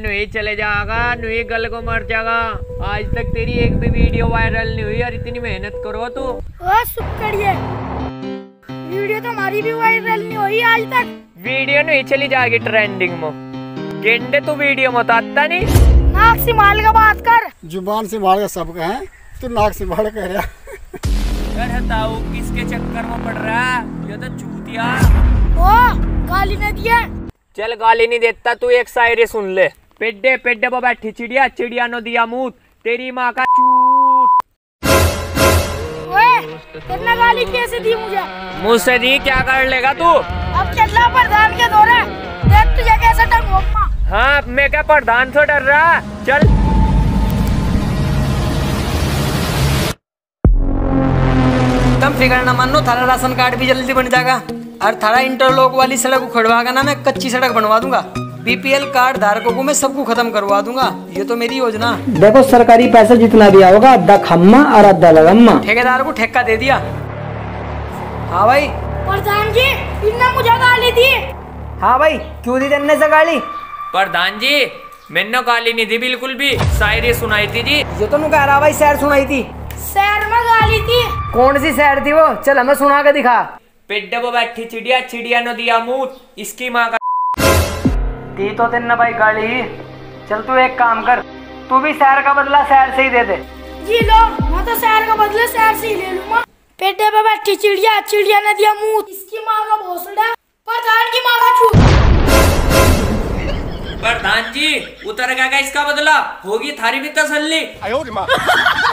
नुई चले जाएगा, नुई गल को मर जाएगा। आज तक तेरी एक भी वीडियो वायरल नहीं हुई और इतनी मेहनत करो तो। वीडियो तो हमारी भी वायरल नहीं हुई आज तक। वीडियो नहीं चली जाएगी ट्रेंडिंग में। गेंडे तो वीडियो मत आता नहीं। नाक से माल का बात कर, जुबान से माल का सबका है, तू नाक से माल कर रहा। किसके चक्कर में पड़ रहा है, ये तो चूतिया। ओ गाली न दिया, चल गाली नहीं देता, तू एक शायरी सुन ले। पेड्डे पेड्डे पे बैठी चिड़िया, चिड़िया नो दिया मूत, तेरी माँ का चूत। इतना गाली कैसे दी मुझे? मुझसे दी, क्या कर लेगा तू? अब चलना प्रधान के दौरे, देख तुझे कैसे टंगो। हाँ मैं क्या प्रधान से डर रहा? चल तुम फिक्र न मानो, थारा राशन कार्ड भी जल्दी बन जाएगा और थारा इंटरलॉक वाली सड़क उखड़वागा ना, मैं कच्ची सड़क बनवा दूंगा। बीपीएल कार्ड धारकों को मैं सबको खत्म करवा दूंगा, ये तो मेरी योजना। देखो सरकारी पैसा जितना दिया होगा, अद्धा खम्मा और अद्धा लगम्मा। ठेकेदार को ठेका दे दिया। हाँ भाई प्रधान जी, इतना मुझे गाली दी। हाँ भाई क्यों दी तेने से गाली? प्रधान जी मैंने गाली नहीं दी बिल्कुल भी, शायरी सुनाई थी जी। ये तो नु कह रहा भाई, शहर सुनाई थी। शहर में गाली थी? कौन सी शहर थी वो? चल हमें सुना के दिखा। पेड्डे पे बैठी चिड़िया, चिड़िया नो दिया मूत, इसकी माँ का दी तो तेन भाई गाली। चल तू एक काम कर, तू भी शहर का बदला शहर से ही दे दे। जी लो, मैं तो शहर का बदला शहर से ही ले लूंगा। पेड्डे पे बैठी चिड़िया, चिड़िया नो दिया मूत, इसकी माँ का भोसड़ा, प्रधान की माँ का चूत। प्रधान जी उतर गया इसका बदला, होगी थारी भी तसल्ली।